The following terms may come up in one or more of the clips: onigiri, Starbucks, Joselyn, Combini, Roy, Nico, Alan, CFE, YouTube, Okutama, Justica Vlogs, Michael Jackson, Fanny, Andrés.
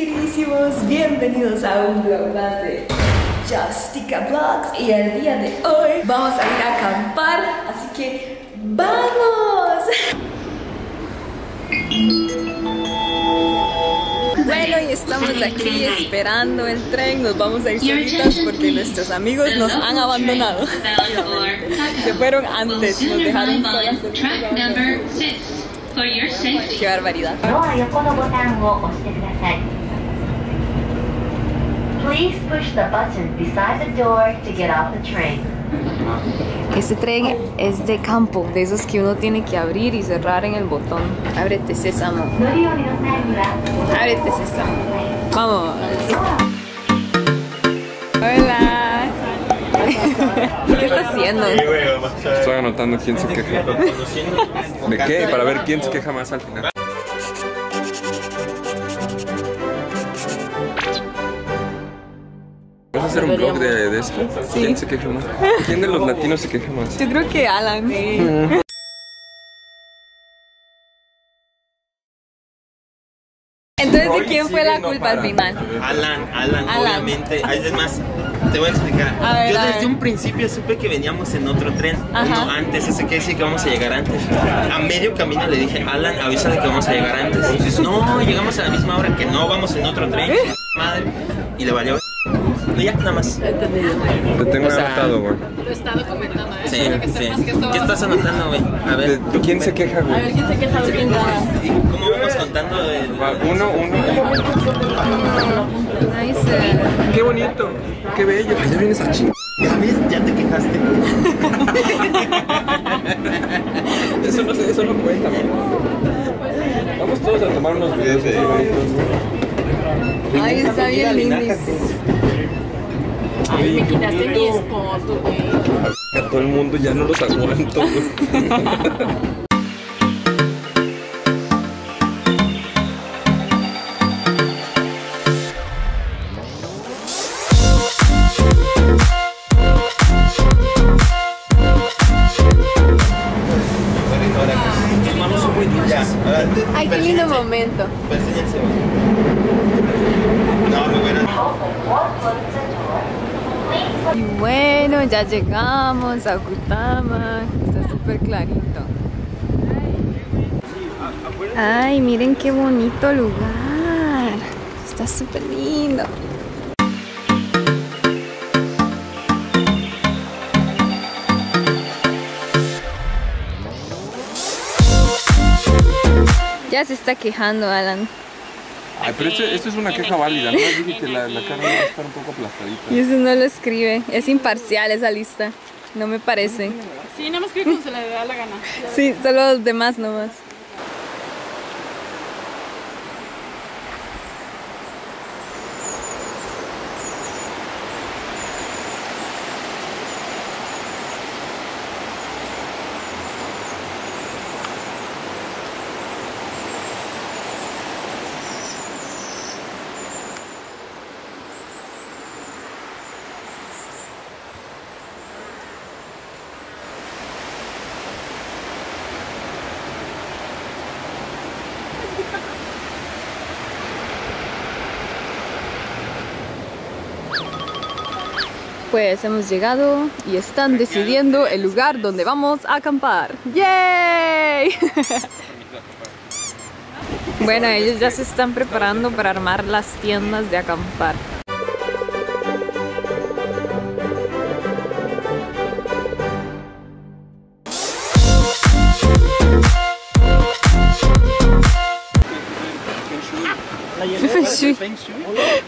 queridísimos, bienvenidos a un vlog más de Justica Vlogs. Y el día de hoy vamos a ir a acampar, así que ¡vamos! Bueno, y estamos aquí esperando el tren. Nos vamos a ir solitos porque nuestros amigos nos han abandonado. Se fueron antes, nos dejaron solas. ¡Qué barbaridad! Este tren es de campo, de esos que uno tiene que abrir y cerrar en el botón. Ábrete, sésamo. Ábrete, sésamo. Vamos. Hola. ¿Qué está haciendo? Estoy anotando quién se queja. ¿De qué? Para ver quién se queja más al final. ¿Vas a hacer un vlog de esto? Sí. ¿Quién se queja más? ¿Quién de los latinos se queja más? Yo creo que Alan. Sí. Entonces, ¿de quién fue la culpa al final? Alan, obviamente. Además, te voy a explicar. Yo desde un principio supe que veníamos en otro tren. No antes, eso quiere decir que vamos a llegar antes. A medio camino le dije, Alan, avísale que vamos a llegar antes. Y dices, no, llegamos a la misma hora, que no, vamos en otro tren. Madre. Y le valió. No, ya, nada más. Te tengo anotado, güey. Lo he estado comentando, ¿eh? Sí. ¿Qué estás anotando, güey? A ver. ¿Quién se queja, güey? A ver, ¿quién se queja? ¿Cómo vamos contando? Uno. Nice. Qué bonito. Qué bello. Ay, ya vienes a chingar. ¿Ya ves? Ya te quejaste. Eso no cuenta, mamá. Vamos todos a tomar unos videos de Ay, está bien lindo. Ay, me quitaste mi esposo, güey. A todo el mundo ya no los aguanto. Ay, qué lindo momento. Y bueno, ya llegamos a Okutama. Está súper clarito. Ay, miren qué bonito lugar. Está súper lindo. Ya se está quejando, Alan. Ay, pero esto es una queja válida, ¿no? Dije que la carne va a estar un poco aplastadita. Y eso no lo escribe, es imparcial esa lista, no me parece. Sí, nada más escribe como se le da la gana. Sí, solo los demás nomás. Pues hemos llegado y están decidiendo el lugar donde vamos a acampar. ¡Yay! Bueno, ellos ya se están preparando para armar las tiendas de acampar.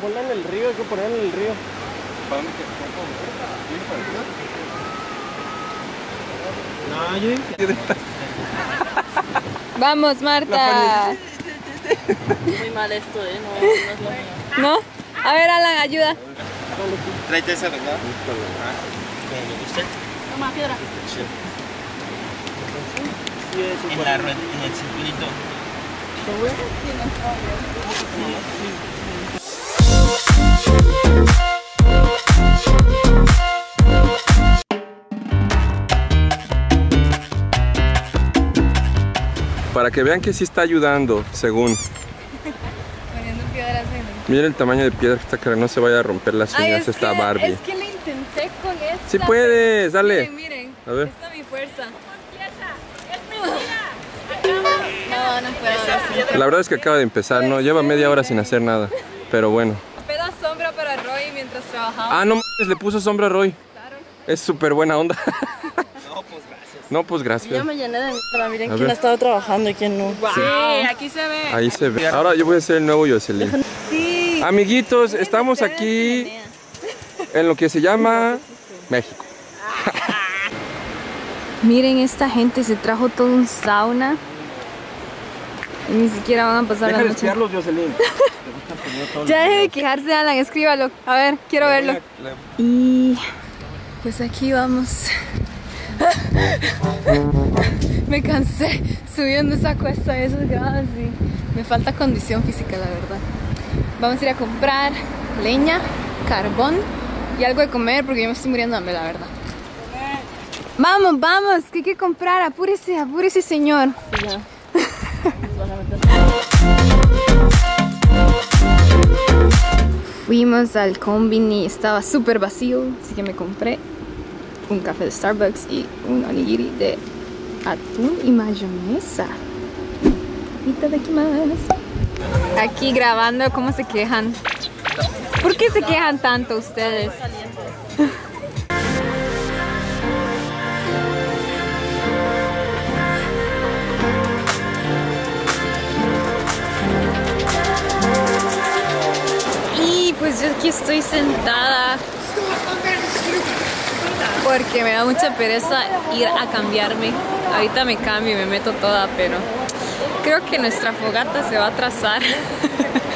Ponla en el río, hay que ponerla en el río. Vamos, Marta. Muy mal esto, ¿no? A ver, Alan, ayuda. Tráete esa, ¿verdad? Toma, piedra. En la rueda, en el circulito. Para que vean que sí está ayudando, según. Poniendo piedras en el... Mira el tamaño de piedra que está cargando, no se vaya a romper las uñas esta Barbie. Es que le intenté con esta. ¡Sí puedes! ¡Dale! Miren, miren. A ver. Esta es mi fuerza. No, no puedo. La verdad es que acaba de empezar, ¿no? Lleva media hora sin hacer nada, pero bueno. Apenas sombra para Roy mientras trabajaba. Ah, no mames, le puso sombra a Roy. Claro. Es súper buena onda. No, pues gracias. No, pues gracias. Yo me llené de mierda, miren quién ha estado trabajando y quién no. Wow. Sí, aquí se ve. Ahí se ve. Ahora yo voy a ser el nuevo Jocelyn. Sí. Amiguitos, estamos aquí en lo que se llama México. Miren, esta gente se trajo todo un sauna. Y ni siquiera van a pasar la noche. Deja de espiarlos, Jocelyn. Ya deje de quejarse, Alan, escríbalo. A ver, quiero verlo. Y pues aquí vamos. Me cansé subiendo esa cuesta de esos grados y me falta condición física, la verdad. Vamos a ir a comprar leña, carbón y algo de comer porque yo me estoy muriendo de hambre, la verdad. Vamos, vamos, que hay que comprar, apúrese, apúrese, señor. Ya. Fuimos al Combini, estaba súper vacío, así que me compré un café de Starbucks y un onigiri de atún y mayonesa. Aquí grabando cómo se quejan. ¿Por qué se quejan tanto ustedes? Pues yo aquí estoy sentada porque me da mucha pereza ir a cambiarme. Ahorita me cambio y me meto toda, pero creo que nuestra fogata se va a atrasar.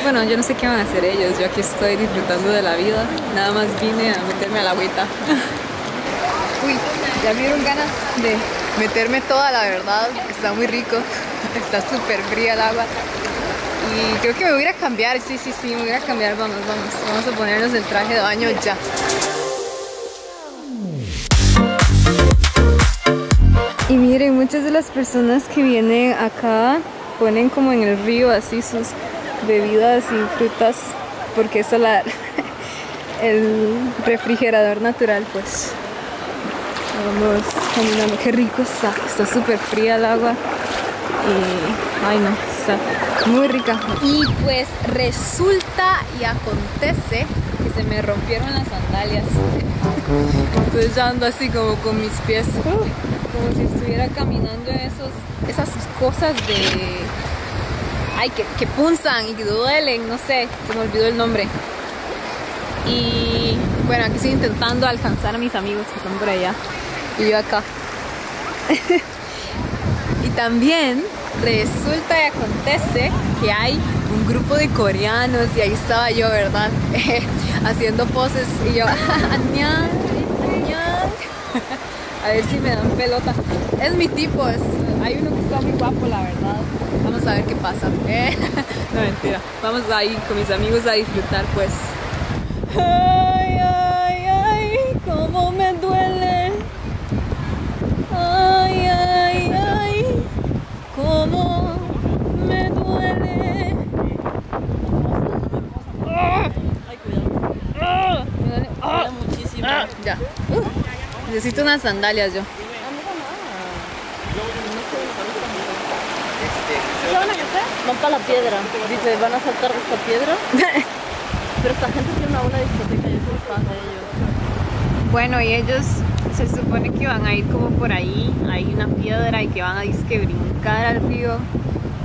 Bueno, yo no sé qué van a hacer ellos. Yo aquí estoy disfrutando de la vida. Nada más vine a meterme a la agüita. Uy, ya me dieron ganas de meterme toda, la verdad. Está muy rico. Está súper fría el agua. Y creo que me voy a ir a cambiar, sí, me voy a ir a cambiar, vamos, vamos. Vamos a ponernos el traje de baño ya. Y miren, muchas de las personas que vienen acá ponen como en el río así sus bebidas y frutas, porque es el refrigerador natural, pues. Vamos caminando, qué rico está, está súper fría el agua. Y, ay no, está muy rica. Y pues resulta y acontece que se me rompieron las sandalias. Entonces ya ando así como con mis pies, como si estuviera caminando en esas cosas de... Ay, que punzan y que duelen, no sé, se me olvidó el nombre. Y bueno, aquí estoy intentando alcanzar a mis amigos que están por allá y yo acá. Y también resulta y acontece que hay un grupo de coreanos y ahí estaba yo, ¿verdad? Haciendo poses y yo, ¡Añán! ¡Añán! A ver si me dan pelota. Es mi tipo, hay uno que está muy guapo, la verdad. Vamos a ver qué pasa. No, mentira. Vamos ahí con mis amigos a disfrutar, pues. ¡Ay, ay, ay! ¡Cómo me duele! ¡Ay, ay, ay! Cómo me duele. Ay, cuidado. Me duele, muchísimo. Ya. Necesito unas sandalias yo. ¿Qué van a hacer? No para la piedra. Dice, van a saltar de esta piedra. Pero esta gente tiene una discoteca y eso es fan de ellos. Bueno, y ellos se supone que van a ir como por ahí, hay una piedra y que van a disque brincar al río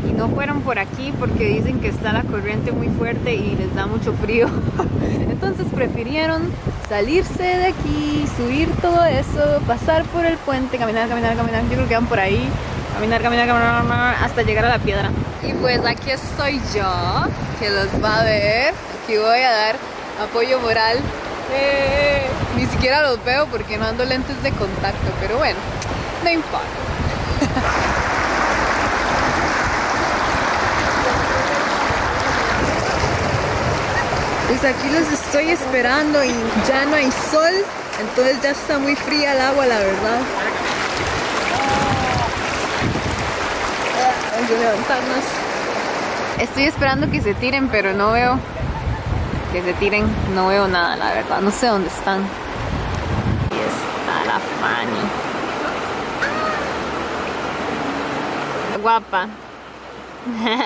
y no fueron por aquí porque dicen que está la corriente muy fuerte y les da mucho frío. Entonces prefirieron salirse de aquí, subir todo eso, pasar por el puente, caminar, caminar, caminar, yo creo que van por ahí, caminar, caminar, caminar, caminar hasta llegar a la piedra. Y pues aquí estoy yo, que los va a ver, aquí voy a dar apoyo moral. Ni siquiera los veo porque no ando lentes de contacto, pero bueno, no importa. Pues aquí los estoy esperando y ya no hay sol, entonces ya está muy fría el agua, la verdad. Hay que levantarnos. Estoy esperando que se tiren, pero no veo. que se tiren. No veo nada, la verdad, no sé dónde están. Aquí está la Fanny. Guapa.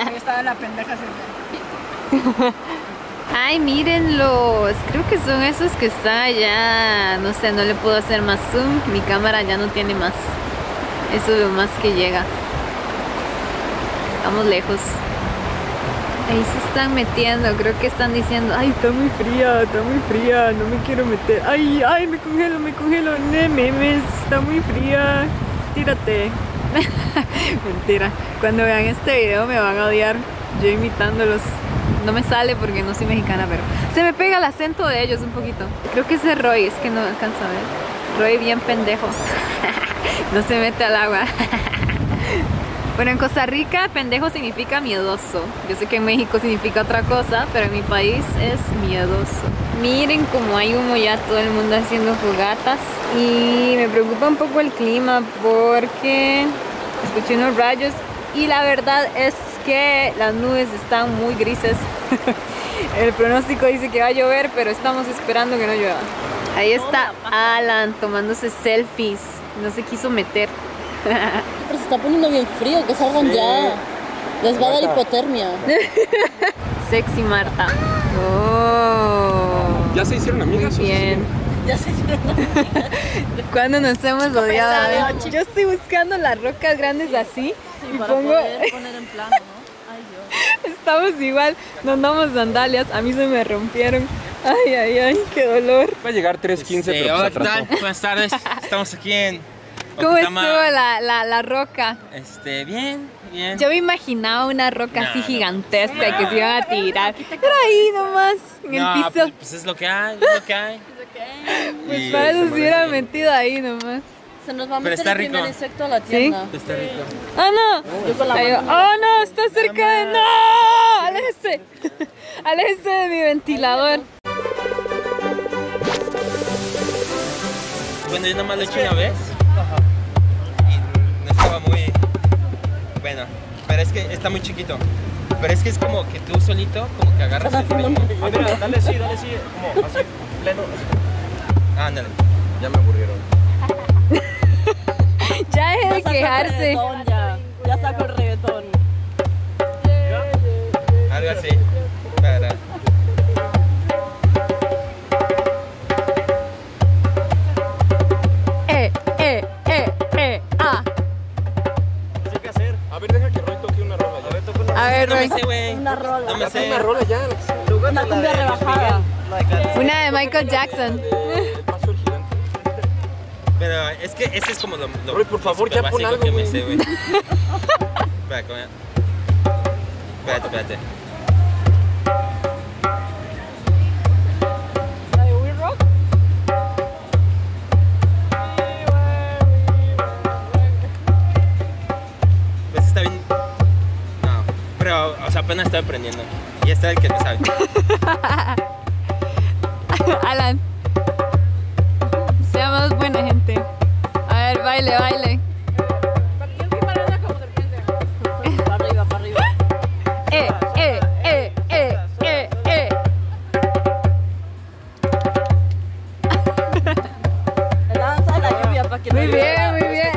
Ahí estaba la pendeja siempre. Ay, mírenlos, creo que son esos que está allá. No sé, no le puedo hacer más zoom, mi cámara ya no tiene más. Eso es lo más que llega. Estamos lejos. Ahí se están metiendo, creo que están diciendo: ay, está muy fría, no me quiero meter. Ay, ay, me congelo, memes, está muy fría, tírate. Mentira, cuando vean este video me van a odiar, yo imitándolos. No me sale porque no soy mexicana, pero se me pega el acento de ellos un poquito. Creo que ese es Roy, es que no alcanzo a ver. Roy bien pendejo. No se mete al agua. Bueno, en Costa Rica pendejo significa miedoso. Yo sé que en México significa otra cosa, pero en mi país es miedoso. Miren cómo hay humo ya, todo el mundo haciendo fogatas. Y me preocupa un poco el clima porque escuché unos rayos y la verdad es que las nubes están muy grises. El pronóstico dice que va a llover, pero estamos esperando que no llueva. Ahí está Alan tomándose selfies. No se quiso meter. Pero se está poniendo bien frío, que salgan sí. Ya. Les va a dar hipotermia. Sexy Marta. Oh. ¿Ya se hicieron amigas? Muy bien. Ya se hicieron amigas. ¿Cuándo nos hemos odiado? Yo estoy buscando las rocas grandes así. Sí, y para pongo... poder poner en plano, ¿no? Ay, Dios. Estamos igual, nos damos sandalias. A mí se me rompieron. Ay, ay, ay, qué dolor. Va a llegar 3:15, sí, pero hola, ¿qué tal? Buenas tardes, estamos aquí en... ¿Cómo estuvo la roca? Bien, bien. Yo me imaginaba una roca así gigantesca que se iba a tirar. Pero ahí nomás, en el piso. Pues es lo que hay, es lo que hay. Pues para eso se hubiera metido ahí nomás. Se nos va a meter el primer insecto a la tienda. ¿Sí? Está rico. ¡Ah, no! ¡Oh, no! ¡Está cerca de... ¡No! ¡Aléjese! ¡Aléjese de mi ventilador! Bueno, yo nomás lo eché una vez. Y no estaba muy bueno, pero es que está muy chiquito. Pero es que es como que tú solito, como que agarras el frío. Ah, mira, dale sí, como así, pleno. Ah, ándale. Ya me aburrieron. Ya deje de quejarse. Ya saco el reggaetón. Algo así. Para. Una cumbia rebajada. Una de Michael Jackson. Pero es que ese es como lo Roy, por favor, ya pon algo, que me sé, güey. Espérate. Pues está bien. No, pero o sea, apenas estoy aprendiendo. Y este es el que te sabe. Alan. Seamos buena gente. A ver, baile, baile. Yo fui parada como serpiente. Para arriba, para arriba. La danza de la lluvia para que no llueva. Muy bien,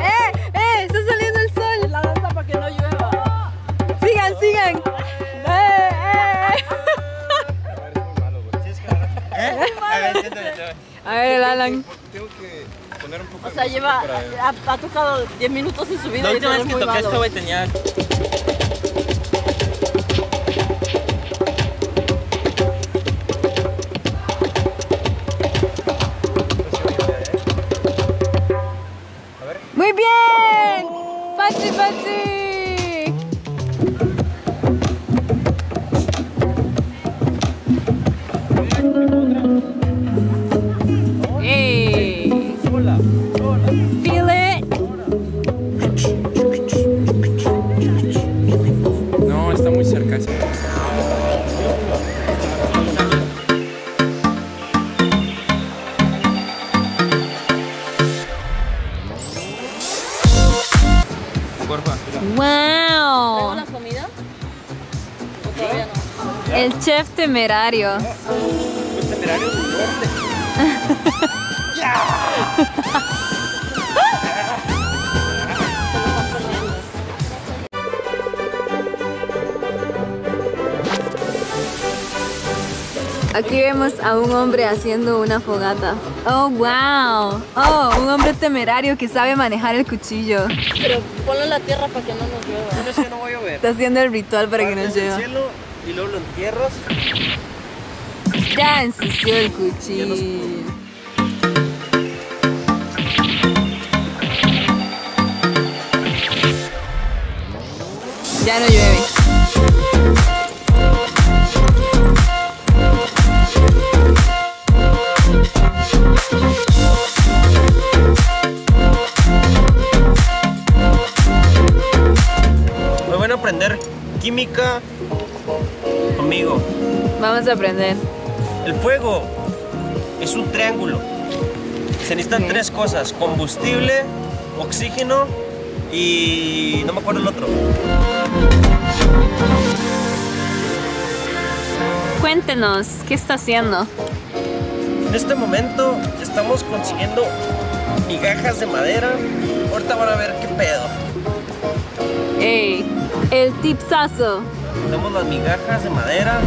está saliendo el sol. La danza para que no llueva. Sigan. A ver, el Alan. Tengo que poner un poco. O sea, lleva. Ha tocado 10 minutos en su vida. La última vez que toqué esto, güey, tenía. Muy bien. Pachi. El chef temerario. El temerario del norte. Aquí vemos a un hombre haciendo una fogata. ¡Oh, wow! ¡Oh, un hombre temerario que sabe manejar el cuchillo! Pero ponlo en la tierra para que no nos llueva. No sé, no voy a llover. Está haciendo el ritual para que nos llueva. Y luego lo entierras. Ya ensució el cuchillo. Ya no llueve. Me van a aprender química conmigo. Vamos a aprender. El fuego es un triángulo. Se necesitan tres cosas: combustible, oxígeno y no me acuerdo el otro. Cuéntenos, ¿qué está haciendo? En este momento estamos consiguiendo migajas de madera. Ahorita van a ver qué pedo. Ey, el tipsazo. Tenemos las migajas de madera.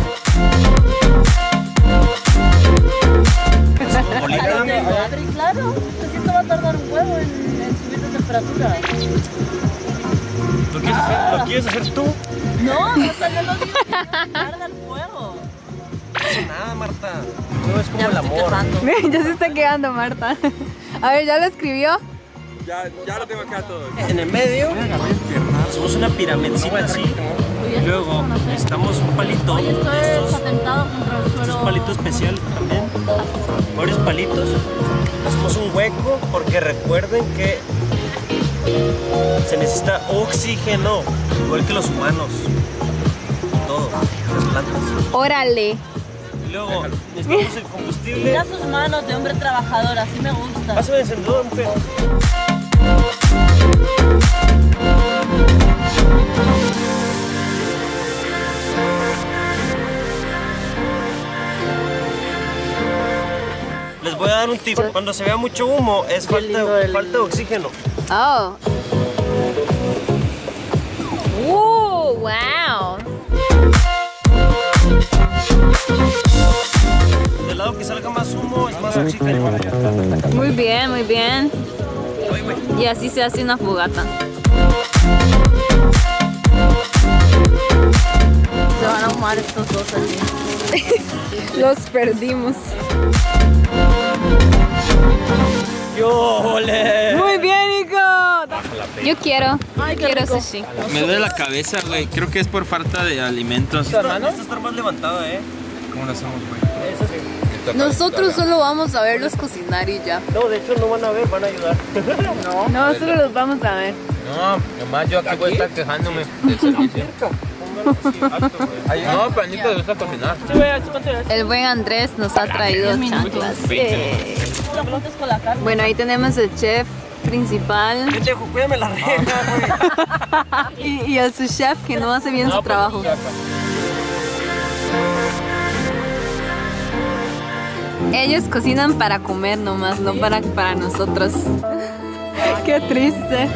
Claro, pues esto va a tardar un huevo en subir la temperatura. ¿Lo quieres hacer tú? No, no está en los días. Tarda el fuego. No hace nada, Marta. No es como el amor. Ya se está quedando, Marta. A ver, ¿ya lo escribió? Ya lo tengo acá todo. En el medio, somos una piramidcita así. Y luego necesitamos un palito. Oye, esto es estos, atentado contra el suelo. Es un palito especial también. Varios palitos. Hacemos un hueco porque recuerden que se necesita oxígeno, igual que los humanos. Todo, las plantas. Órale. Y luego necesitamos el combustible. Mira sus manos de hombre trabajador, así me gusta. Pásame el encendedor, mujer. Les voy a dar un tip, cuando se vea mucho humo es falta de oxígeno. Oh. Wow. Del lado que salga más humo es más oxígeno. Muy bien, muy bien. Y así se hace una fogata. Se van a ahumar estos dos así. Los perdimos. ¡Yole! Muy bien, Nico. Yo quiero. Ay, quiero sushi. Me duele la cabeza, güey. Creo que es por falta de alimentos. Necesito estar más levantado, ¿eh? ¿Cómo lo hacemos, güey? Eso sí. Nosotros solo vamos a verlos cocinar y ya. No, de hecho no van a ver, van a ayudar. No, no, solo los vamos a ver. No, nomás yo aquí voy a estar quejándome. No, Panito le gusta cocinar. El buen Andrés nos ha traído chanclas. Bueno, ahí tenemos el chef principal. Cuídame la reja, güey. Y a su chef que no hace bien su trabajo. Ellos cocinan para comer nomás, no para nosotros. Qué triste.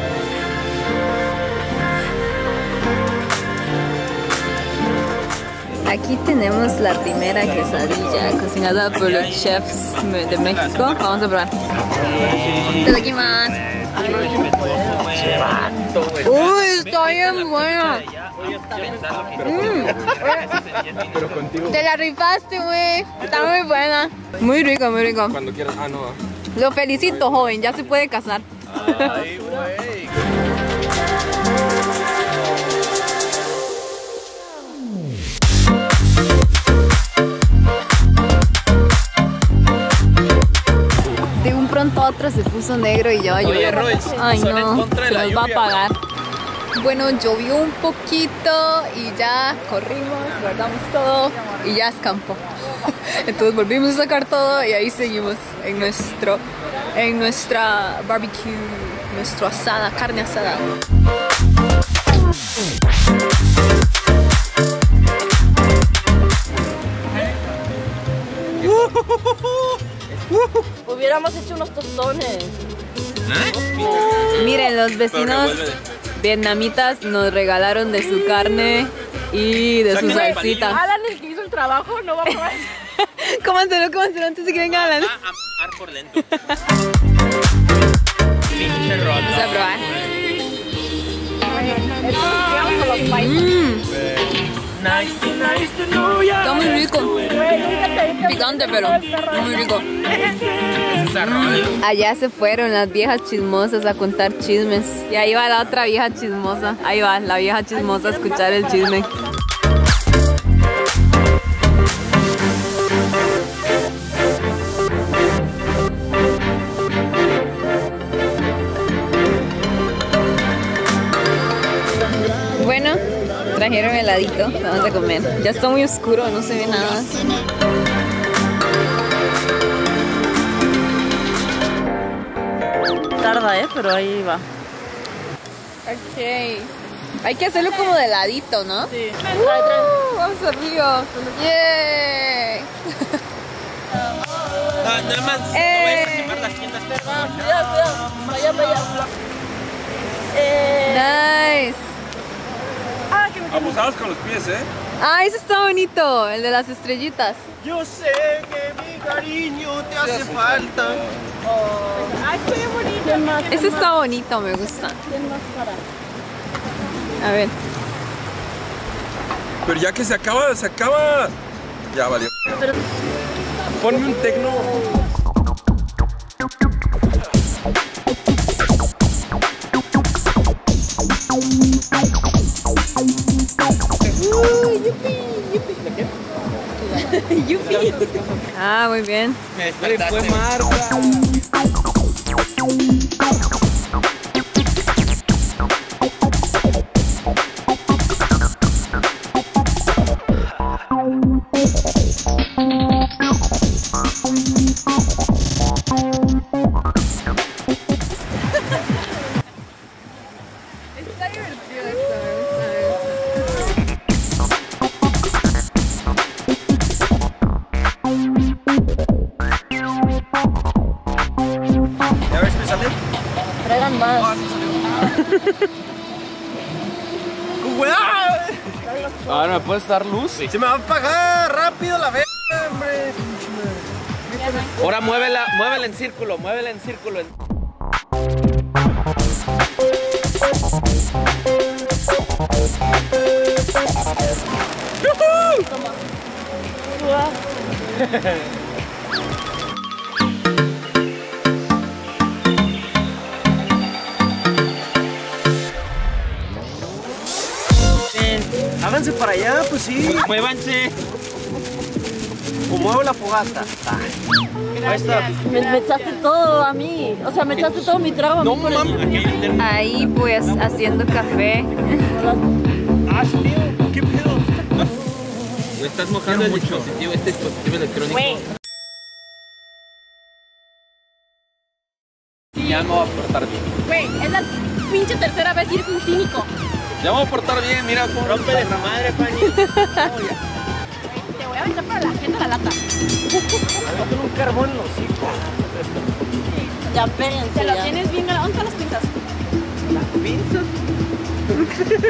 Aquí tenemos la primera quesadilla cocinada por los chefs de México. Vamos a probar. Desde aquí más. ¡Uy, está bien buena! Te la rifaste, güey. Está muy buena. Muy rico, muy rico. Cuando quieras. Ah, no. Lo felicito, joven. Ya se puede casar. Ay, güey. Otra se puso negro y ya va a llover. Oye, Roy, ay, no, se nos va a apagar. Bueno, llovió un poquito y ya corrimos, guardamos todo y ya escampó. Entonces volvimos a sacar todo y ahí seguimos en nuestra barbecue, nuestra asada, carne asada. unos tostones. Miren, los vecinos vietnamitas nos regalaron de su carne y de sus salsitas. Alan, el que hizo el trabajo, no va a probar. Cómanselo antes de que venga Alan. A por dentro. Vamos a probar. Está muy rico. Picante, pero muy rico. Allá se fueron las viejas chismosas a contar chismes. Y ahí va la otra vieja chismosa. Ahí va la vieja chismosa a escuchar el chisme. Bueno, trajeron heladito, vamos a comer. Ya está muy oscuro, no se ve nada. Tarda, pero ahí va. Ok. Hay que hacerlo como de ladito, ¿no? Sí. Vamos arriba. Yeah. Nada más. No voy a quemar las tiendas. Cuidado. Vaya, vaya. Nice. Abusados con los pies, ¿eh? Ah, eso está bonito, el de las estrellitas. Yo sé que mi cariño te hace falta. Ay, qué bonito. Ese está bonito, me gusta. A ver. Pero ya que se acaba. Ya valió. Ponme un tecno. Yupi. Ah, muy bien. Fue Marta. Está divertido esto. Ahora me puedes dar luz. Sí. Se me va a apagar rápido la verga, hombre. Ahora muévela en círculo, ¡Yuhu! Háganse para allá, pues sí. Muévanse. O muevo la fogata. Ahí está. Me echaste todo a mí. O sea, me echaste todo mi trago a mí. No, mami. Ahí pues haciendo café. Ashley, ¿qué pedo? Me estás mojando el dispositivo, este dispositivo electrónico. Wey. Ya no va a portar bien. Wey, es la pinche tercera vez y es un cínico. Ya vamos a portar bien, mira, rompe de la madre, Fanny. Te voy a aventar para la gente la lata. Tengo un carbón en los hijos. Ya pérense. Te lo tienes bien. ¿Dónde están las pinzas?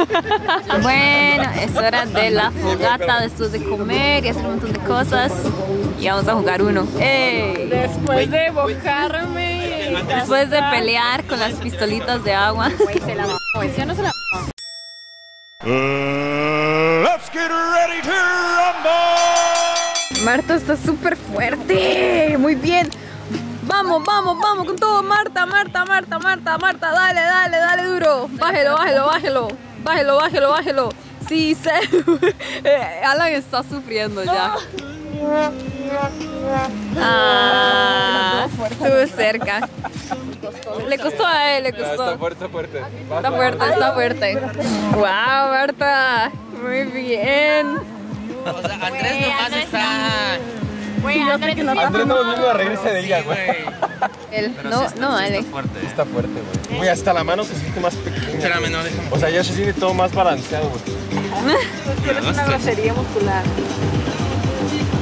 ¿Las pinzas? Bueno, es hora de la fogata después de comer y hacer un montón de cosas. Y vamos a jugar uno. ¡Ey! Después de mojarme. Después de pelear con las pistolitas de agua. Se la ¿sí o no se la? Let's get ready to rumble. Marta está súper fuerte. Muy bien. Vamos, vamos, vamos con todo. Marta. Dale duro. Bájelo. Sí, se... Alan está sufriendo ya. Ah, estuvo cerca. Le costó a él, le costó. Está fuerte. Está fuerte. Wow, Marta. Muy bien. O sea, Andrés nomás está. Güey, Andrés no viene a reírse de ella, güey. Alex. Está fuerte, güey. Güey, hasta la mano se siente más pequeña. Espérame, no, déjame. O sea, ya se siente todo más balanceado, güey. Tienes una grosería muscular.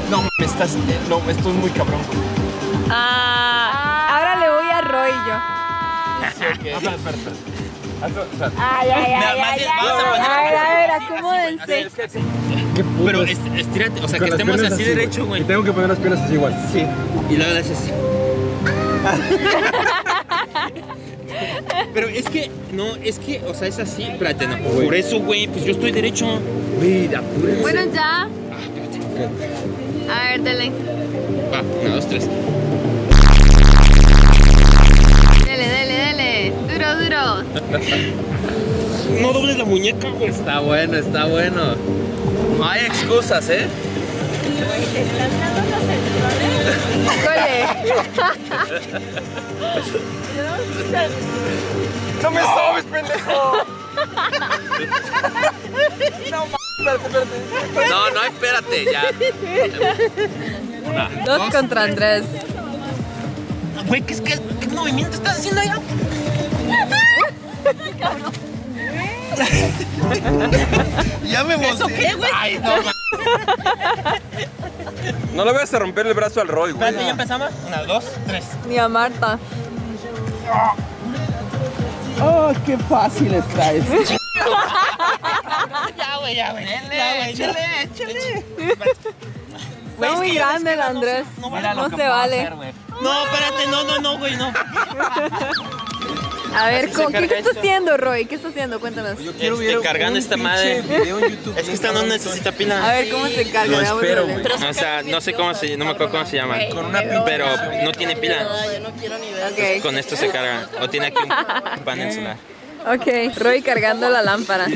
No, esto es muy cabrón, güey. Ah. Ahora Pero estírate, o sea, que estemos así derecho, güey. Tengo que poner las piernas así igual. Sí. Y luego le haces así. Pero es que, no, es que, o sea, es así, espérate, no. Por eso, güey, pues yo estoy derecho. Mira, apúrense. Bueno, ya. Ah, espérate. Okay. A ver, dale. Va, 1, 2, 3. Dale, dale, dale. Duro, duro. No dobles la muñeca, güey. Está bueno, está bueno. No hay excusas, ¿eh? ¿Te están dando los centrones? ¡Híjole! ¡No me sobes, pendejo! No, espérate, espérate. No, no, espérate, ya. 2 contra 3. Güey, ¿qué movimiento estás haciendo allá? ¡Cabrón! Ya me emocioné. Ay, no, no le vayas a romper el brazo al Roy, güey. ¿Ya empezamos? 1, 2, 3. Ni a Marta. Oh, qué fácil está esto. Ya, güey, ya, güey. Échale, échale. Está muy grande el Andrés. No se vale. No, espérate, no, güey, no. A ver, ¿qué estás haciendo, Roy? ¿Qué estás haciendo? Cuéntanos. Yo quiero cargando esta madre. Video en YouTube. Es que esta no necesita pila. A ver, ¿cómo se carga? Lo espero, güey. O sea, no sé cómo se, no me acuerdo cómo se llama. Con una pila. Pero no tiene pila. Yo no quiero ni ver. Okay. Con esto se carga. O tiene aquí un panel solar. Ok, Roy cargando la lámpara.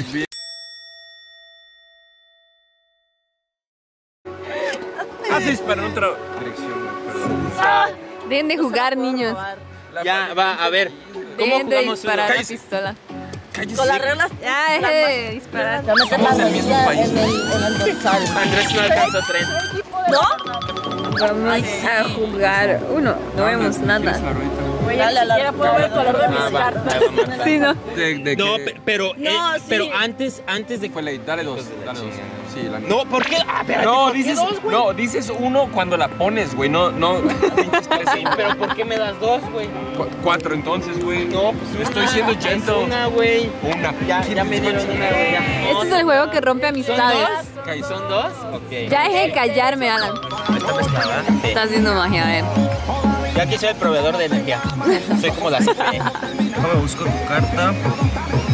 Ah, sí, para otra dirección. Dejen de jugar, niños. Ya, va, a ver. ¿Cómo jugamos una? Cállese. Pistola. Cállese. Con las reglas. Ya, deje de disparar. Estamos en el mismo país. Andrés no alcanzó 3. ¿No? Vamos a jugar. Uno, no vemos nada. Ya puedo ver el color de mis cartas. Sí, ¿no? No, pero antes de... Dale 2, dale 2. No, ¿por qué? Ah, espérate, dices 1 cuando la pones, güey. No, pero ¿por qué me das 2, güey? 4 entonces, güey. No, pues estoy siendo gentle. Una, güey. Una. Ya me dieron una, güey. Este es el juego que rompe amistades. ¿Son 2? Ok. Ya dejé de callarme, Alan. Está haciendo magia, a ver. Ya que soy el proveedor de energía. Soy como la CFE. Déjame buscar tu carta.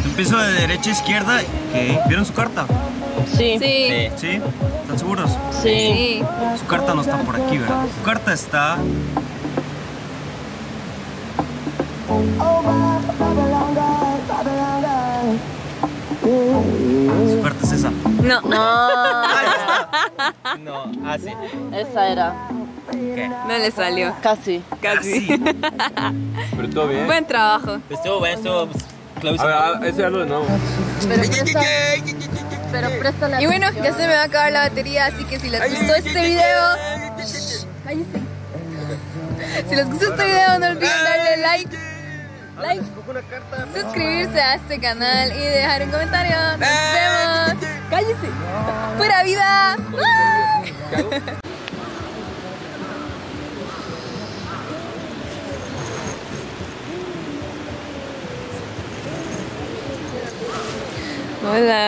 Empiezo de derecha a izquierda. ¿Qué? ¿Vieron su carta? Sí. Sí. ¿Sí? ¿Están seguros? Sí. Su carta no está por aquí, ¿verdad? Su carta está... Su carta es esa. No. No, así. Esa era. ¿Qué? No le salió. Casi. Pero todo bien. Buen trabajo. Estuvo bueno, estuvo... A ver, ese algo de nuevo. Pero presta la atención. Y bueno, ya se me va a acabar la batería, así que si les gustó este video... Cállese. Si les gustó este video, no olviden darle like, suscribirse a este canal y dejar un comentario. ¡Nos vemos! ¡Cállese! ¡Pura vida! ¡Ah! Hola.